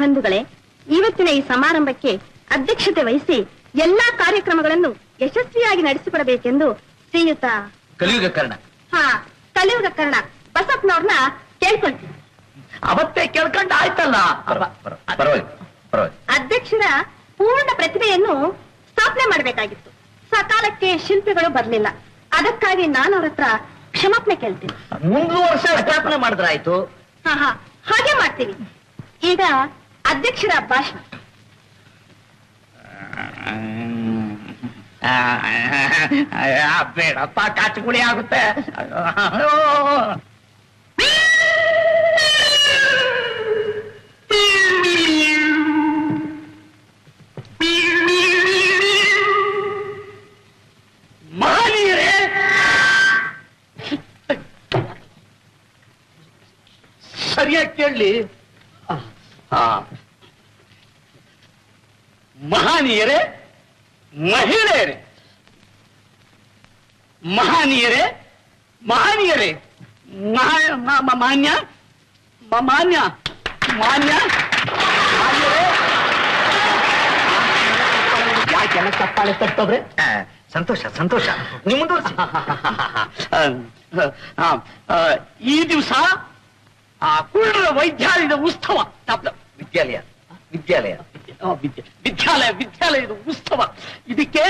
ಬಂಧುಗಳೇ ಇವತ್ತಿನ ಈ ಸಮಾರಂಭಕ್ಕೆ ಅಧ್ಯಕ್ಷತೆ ವಹಿಸಿ ಎಲ್ಲಾ ಕಾರ್ಯಕ್ರಮಗಳನ್ನು ಯಶಸ್ವಿಯಾಗಿ ನಡೆಸಿಕೊಳ್ಳಬೇಕೆಂದು ಶ್ರೀಯುತ ಕಲಿಯುಗ ಕರ್ಣ ಕಲಿಯುಗ ಕರ್ಣ ಬಸಪ್ಪನವರನ್ನ ಕೇಳ್ಕೊಂತೀವಿ. ಅವತ್ತೇ ಕೇಳ್ಕೊಂಡು ಆಯ್ತಲ್ಲ ಅಧ್ಯಕ್ಷರ ಪೂರ್ಣ ಪ್ರತಿಭೆಯನ್ನು ಸ್ಥಾಪನೆ ಮಾಡಬೇಕಾಗಿತ್ತು. ಸಕಾಲಕ್ಕೆ ಶಿಲ್ಪಿಗಳು ಬರಲಿಲ್ಲ. ಅದಕ್ಕಾಗಿ ನಾನು ಅವರ ಹತ್ರ ಕ್ಷಮಾಪಣೆ ಕೇಳ್ತೀನಿ. ಮುಂದಿನ ವರ್ಷ ಸ್ಥಾಪನೆ ಮಾಡಿದ್ರಾಯ್ತು. ಹಾಗೆ ಮಾಡ್ತೀವಿ. ಈಗ ಅಧ್ಯಕ್ಷರ ಭಾಷಣ. ಬೇಡಪ್ಪ, ಕಾಚುಗುಳಿ ಆಗುತ್ತೆ. ಮಹನೀಯರೇ, ಸರಿಯಾಗಿ ಕೇಳಲಿ. ಮಹನೀಯರೇ, ಮಹಿಳೆಯರೇ, ಮಹನೀಯರೇ, ಮಹನೀಯರೇ, ಮಾನ್ಯ ಮಾನ್ಯ ಮಾನ್ಯ ಯಾಕೆಲ್ಲ ಚಪ್ಪಾಳೆ ತಟ್ಟೋದ್ರೆ ಸಂತೋಷ ಸಂತೋಷ ನಿಮ್ಮದು. ಈ ದಿವಸ ಕುಳ್ಳರ ವೈದ್ಯಾಲಯದ ಉತ್ಸವ, ವಿದ್ಯಾಲಯ ವಿದ್ಯಾಲಯ ವಿದ್ಯಾಲಯ ವಿದ್ಯಾಲಯದ ಉತ್ಸವ. ಇದಕ್ಕೆ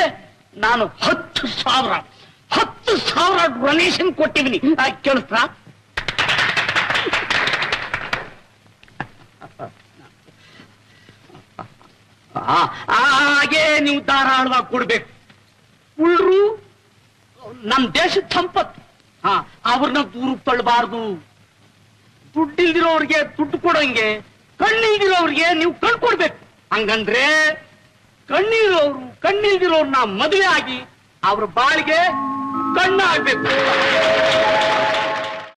ನಾನು 10,000 ಡೊನೇಷನ್ ಕೊಟ್ಟಿದ್ದೀನಿ. ಕೇಳಿಸ್ತಾ? ಹಾಗೆ ನೀವು ಧಾರಾಳವಾಗಿ ಕೊಡ್ಬೇಕು. ಕುಳ್ಳರು ನಮ್ಮ ದೇಶದ ಸಂಪತ್ತು. ಅವ್ರನ್ನ ದೂರ ತಳ್ಳಬಾರ್ದು. ದುಡ್ಡಿಲ್ದಿರೋರಿಗೆ ದುಡ್ಡು ಕೊಡೋಂಗೆ, ಕಣ್ಣಿಲ್ದಿರೋರಿಗೆ ನೀವು ಕಣ್ ಕೊಡ್ಬೇಕು. ಹಂಗಂದ್ರೆ ಕಣ್ಣಿಲ್ದಿರೋರ್ನ ಮದುವೆ ಆಗಿ ಅವ್ರ ಬಾಳಿಗೆ ಕಣ್ಣು ಆಗ್ಬೇಕು.